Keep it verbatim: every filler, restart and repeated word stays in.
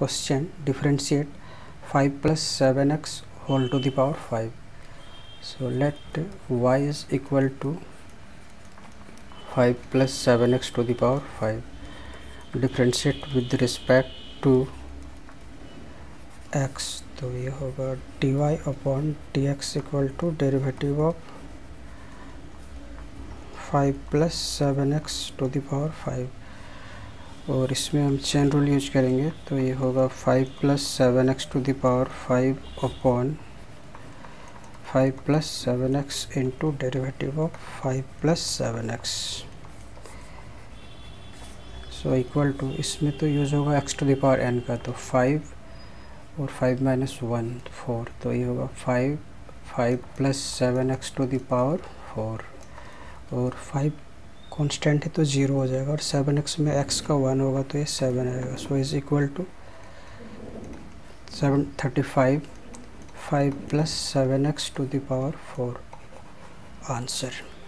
Question: differentiate five plus seven x whole to the power five. So let y is equal to five plus seven x to the power five. Differentiate with respect to x. तो ये होगा dy upon dx equal to derivative of five plus seven x to the power five और इसमें हम chain rule use करेंगे तो ये होगा five plus seven x to the power five upon five plus seven x into derivative of five plus seven x so equal to इसमें तो use होगा x to the power n का तो five और फाइव माइनस वन फोर तो ये होगा five five plus seven x to the power four और फाइव कांस्टेंट है तो ज़ीरो हो जाएगा और सेवन एक्स में एक्स का वन होगा तो ये सेवन आएगा so is equal to seven thirty five five plus seven x to the power four answer.